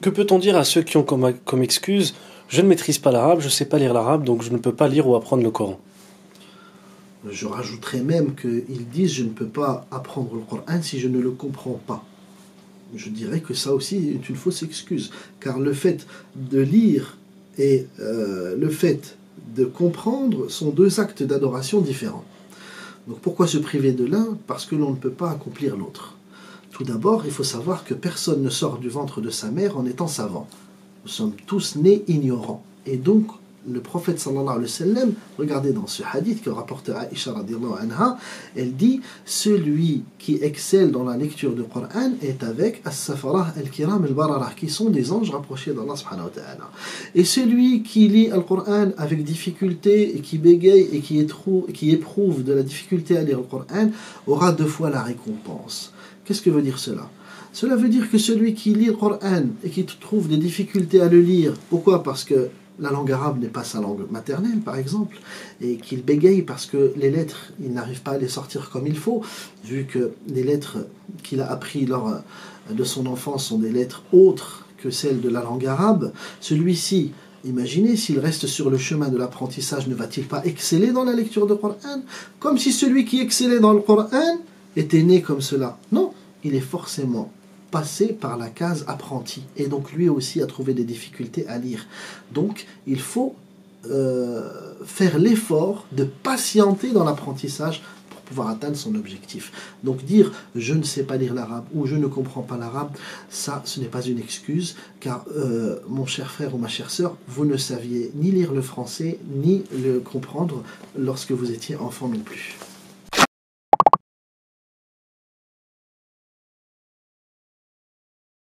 Que peut-on dire à ceux qui ont comme excuse « je ne maîtrise pas l'arabe, je ne sais pas lire l'arabe, donc je ne peux pas lire ou apprendre le Coran ». Je rajouterai même qu'ils disent « je ne peux pas apprendre le Coran si je ne le comprends pas ». Je dirais que ça aussi est une fausse excuse, car le fait de lire et le fait de comprendre sont deux actes d'adoration différents. Donc pourquoi se priver de l'un? Parce que l'on ne peut pas accomplir l'autre. Tout d'abord, il faut savoir que personne ne sort du ventre de sa mère en étant savant. Nous sommes tous nés ignorants. Et donc, le prophète sallallahu alayhi wa sallam, regardez dans ce hadith que rapporte Aisha radiallahu anha, elle dit « Celui qui excelle dans la lecture du Coran est avec As-Safarah, Al-Kiram, Al-Bararah » qui sont des anges rapprochés d'Allah subhanahu wa ta'ala. Et celui qui lit le Coran avec difficulté, et qui bégaye et qui éprouve de la difficulté à lire le Coran, aura deux fois la récompense. Qu'est-ce que veut dire cela ? Cela veut dire que celui qui lit le Coran et qui trouve des difficultés à le lire, pourquoi ? Parce que la langue arabe n'est pas sa langue maternelle, par exemple, et qu'il bégaye parce que les lettres, il n'arrive pas à les sortir comme il faut, vu que les lettres qu'il a apprises lors de son enfance sont des lettres autres que celles de la langue arabe. Celui-ci, imaginez, s'il reste sur le chemin de l'apprentissage, ne va-t-il pas exceller dans la lecture du Coran? Comme si celui qui excellait dans le Coran était né comme cela. Non, il est forcément passer par la case apprenti, et donc lui aussi a trouvé des difficultés à lire. Donc il faut faire l'effort de patienter dans l'apprentissage pour pouvoir atteindre son objectif. Donc dire je ne sais pas lire l'arabe ou je ne comprends pas l'arabe, ça ce n'est pas une excuse, car mon cher frère ou ma chère sœur, vous ne saviez ni lire le français ni le comprendre lorsque vous étiez enfant non plus.